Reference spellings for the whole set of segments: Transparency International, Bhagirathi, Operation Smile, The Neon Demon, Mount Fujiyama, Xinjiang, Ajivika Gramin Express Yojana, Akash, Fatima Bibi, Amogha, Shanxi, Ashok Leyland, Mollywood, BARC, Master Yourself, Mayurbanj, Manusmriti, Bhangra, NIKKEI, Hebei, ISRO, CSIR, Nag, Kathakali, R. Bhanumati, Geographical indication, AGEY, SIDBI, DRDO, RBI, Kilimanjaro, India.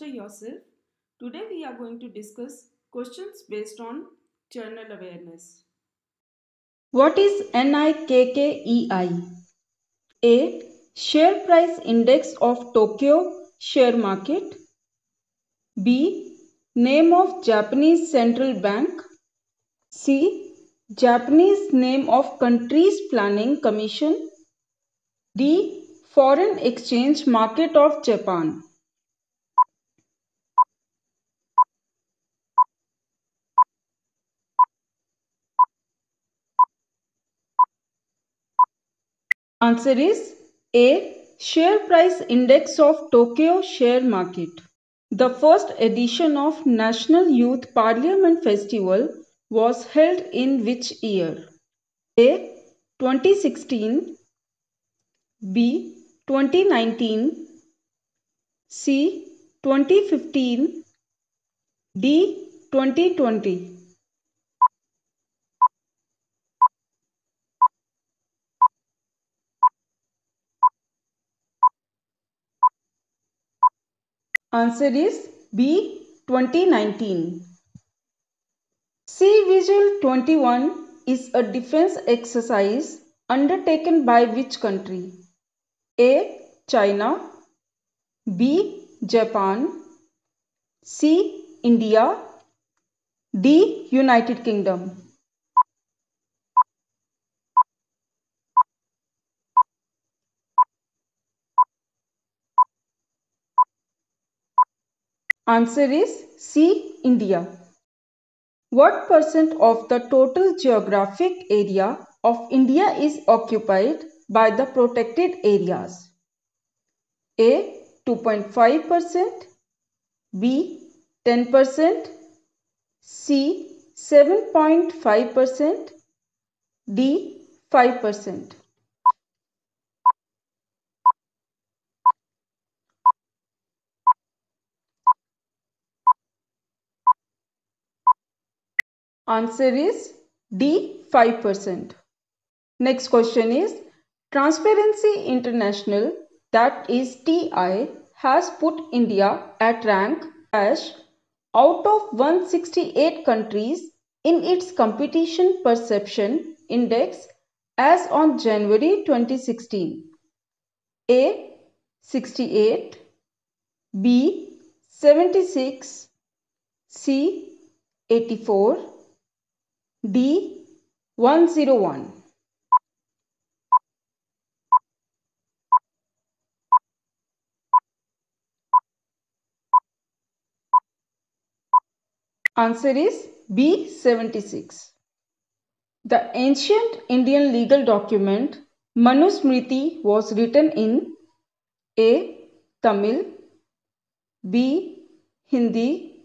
master yourself. Today we are going to discuss questions based on general awareness. What is NIKKEI? A. Share price index of Tokyo share market. B. Name of Japanese central bank. C. Japanese name of country's planning commission. D. Foreign exchange market of Japan. Answer is A. Share price index of Tokyo share market. The first edition of National Youth Parliament Festival was held in which year? A. 2016, B. 2019, C. 2015, D. 2020. Answer is B. 2019. C. Vigil 21 is a defense exercise undertaken by which country? A. China, B. Japan, C. India, D. United Kingdom. Answer is C. India. What % of the total geographic area of India is occupied by the protected areas? A. 2.5%, B. 10%, C. 7.5%, D. 5%. Answer is D. 5%. Next question is, Transparency International, that is TI, has put India at rank # out of 168 countries in its Competition Perception Index as on January 2016. A. 68, B. 76, C. 84, D. 101. Answer is B. 76. The ancient Indian legal document Manusmriti was written in A. Tamil, B. Hindi,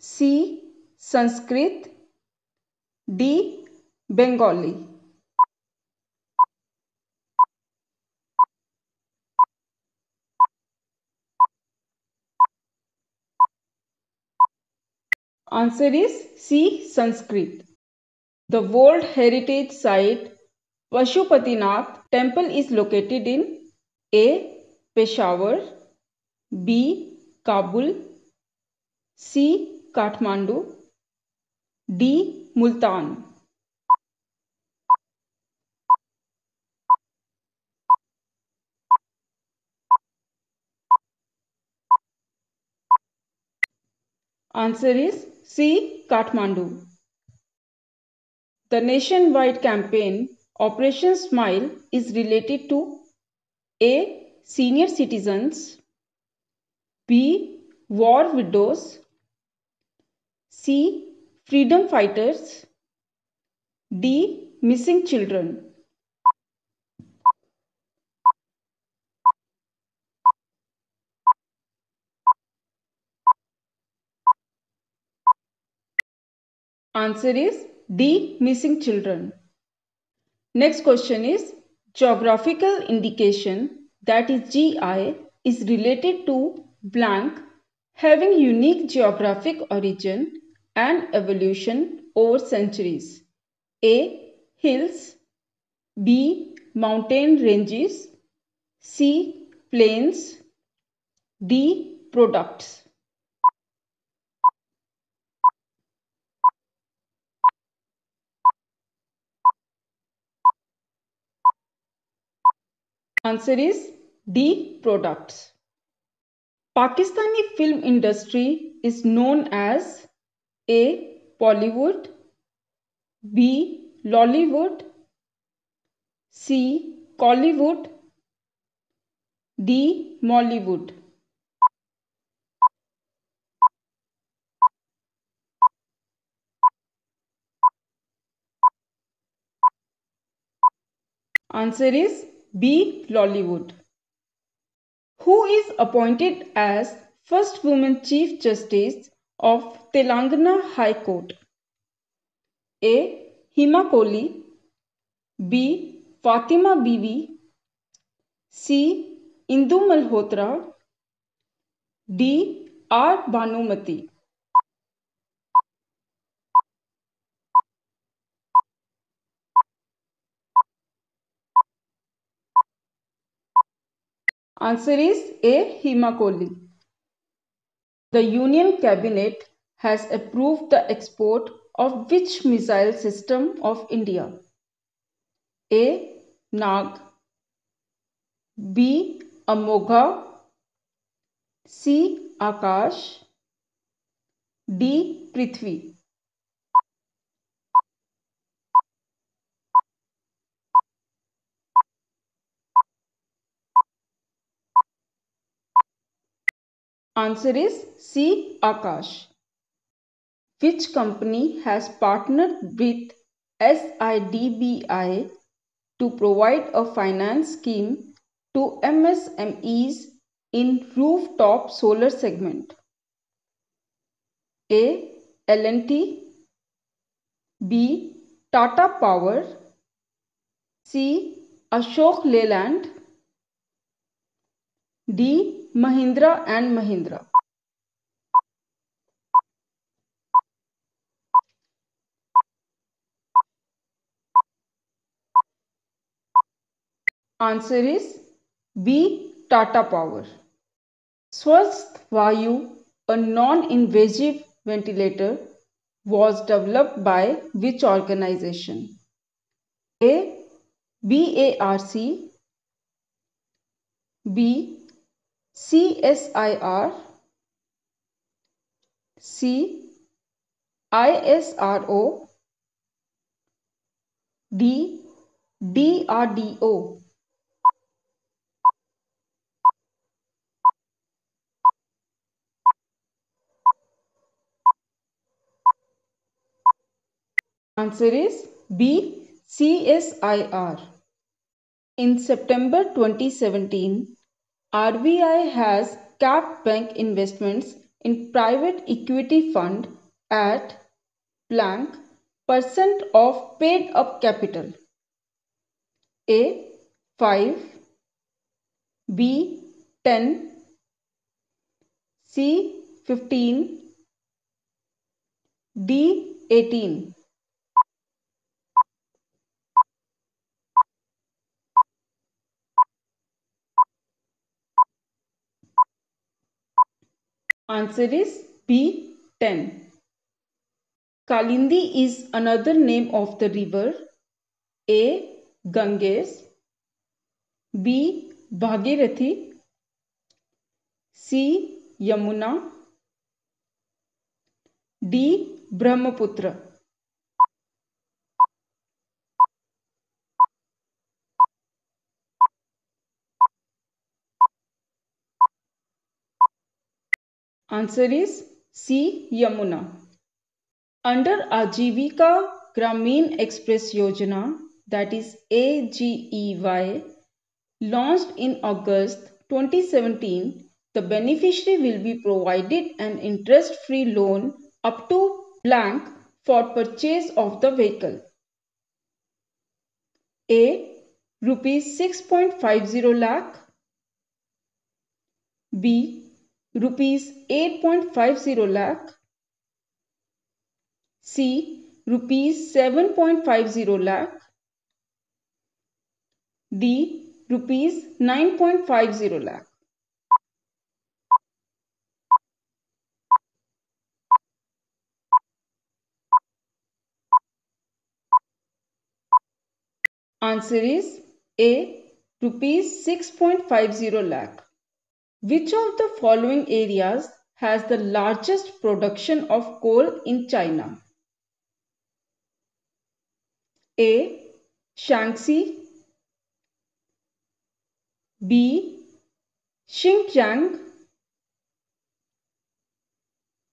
C. Sanskrit, D. Bengali. Answer is C. Sanskrit. The World Heritage Site Pashupatinath Temple is located in A. Peshawar, B. Kabul, C. Kathmandu, D. Multan. Answer is C. Kathmandu. The nationwide campaign Operation Smile is related to A. Senior citizens, B. War widows, C. Freedom fighters, D. Missing children. Answer is D. Missing children. Next question is, Geographical indication, that is GI, is related to blank having unique geographic origin and evolution over centuries. A. Hills, B. Mountain ranges, C. Plains, D. Products. Answer is D, products. Pakistani film industry is known as A, Bollywood, B, Lollywood, C, Kollywood, D, Mollywood. Answer is B, Lollywood. Who is appointed as first woman Chief Justice of Telangana High Court? A, Himakoli, B, Fatima Bibi, C, Indu Malhotra, D, R. Bhanumati. Answer is A, Himakoli. The Union Cabinet has approved the export of which missile system of India? A, Nag, B, Amogha, C, Akash, D, Prithvi. Answer is C, Akash. Which company has partnered with SIDBI to provide a finance scheme to MSMEs in rooftop solar segment? A, L&T, B, Tata Power, C, Ashok Leyland, D, Mahindra and Mahindra. Answer is B, Tata Power. Swastvayu, a non-invasive ventilator, was developed by which organization? A, BARC, B, CSIR, C, ISRO, D, DRDO. Answer is B, CSIR. In September 2017, RBI has capped bank investments in private equity fund at blank % of paid up capital. A, 5, B, 10, C, 15, D, 18. Answer is B, 10. Kalindi is another name of the river. A, Ganges, B, Bhagirathi, C, Yamuna, D, Brahmaputra. Answer is C, Yamuna. Under Ajivika Gramin Express Yojana, that is AGEY, launched in August 2017, the beneficiary will be provided an interest-free loan up to blank for purchase of the vehicle. A, Rs 6.50 lakh, B, Rupees 8.50 lakh, C, Rupees 7.50 lakh, D, Rupees 9.50 lakh. Answer is A, rupees 6.50 lakh. Which of the following areas has the largest production of coal in China? A. Shanxi, B. Xinjiang,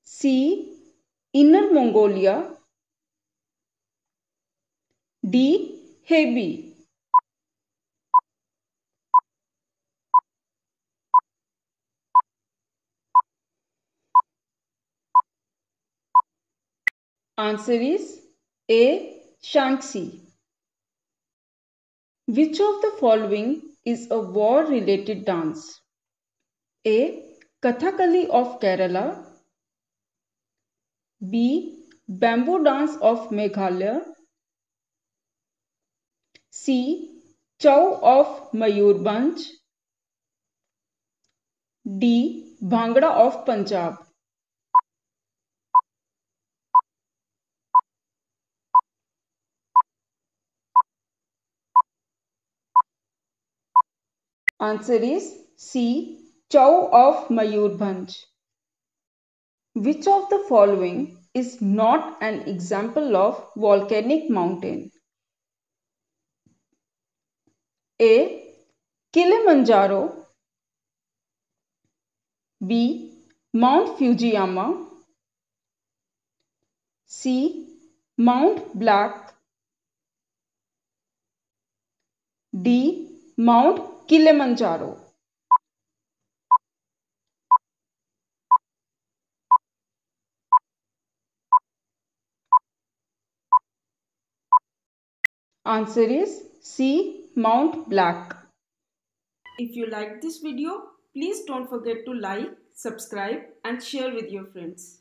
C. Inner Mongolia, D. Hebei. Answer is A. Shanxi. Which of the following is a war-related dance? A. Kathakali of Kerala, B. Bamboo dance of Meghalaya, C. Chow of Mayurbanj, D. Bhangra of Punjab. Answer is C. Chow of Mayurbanj. Which of the following is not an example of volcanic mountain? A. Kilimanjaro, B. Mount Fujiyama, C. Mount Blanc, D. Mount Kilimanjaro. Answer is C. Mount Blanc. If you like this video, please don't forget to like, subscribe and share with your friends.